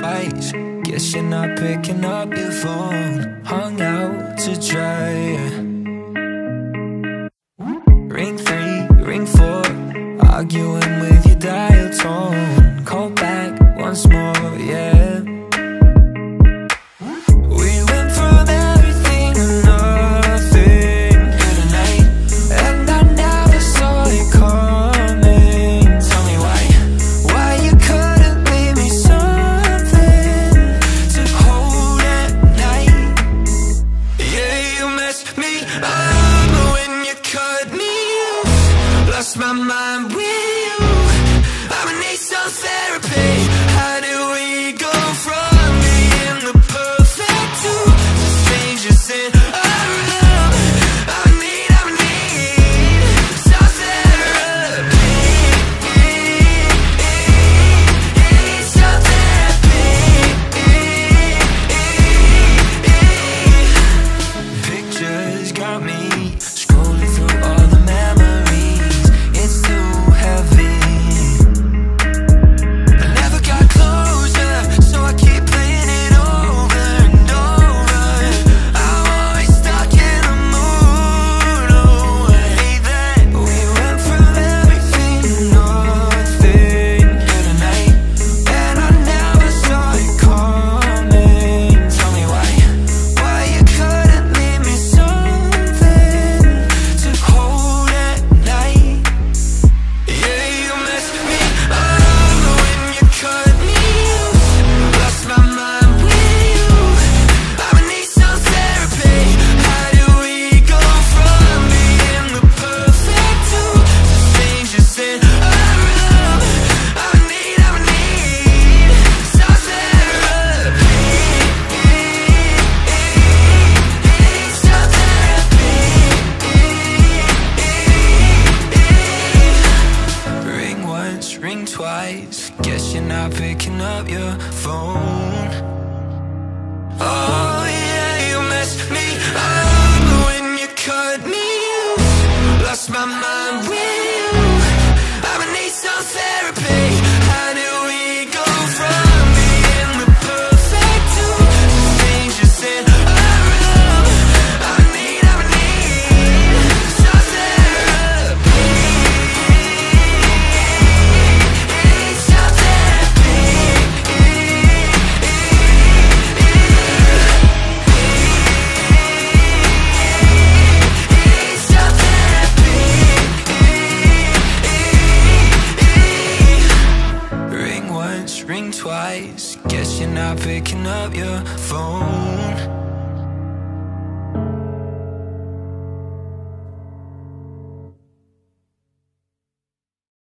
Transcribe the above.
fights. Guess you're not picking up your phone. Hung out to dry. Ring 3, ring 4, arguing with your dial tone. Call back once more, yeah. My mind with you, I'm gonna need some therapy. How do we go from being the perfect to strangers in a room? I need some therapy. Some therapy. Pictures got me scrolling through all the memories. Ring twice, guess you're not picking up your phone. Oh yeah, you messed me up when you cut me off. Lost my mind with you. I'ma need some therapy. How do we go from being the perfect to strangers in a room? I need some therapy. Ring twice, guess you're not picking up your phone.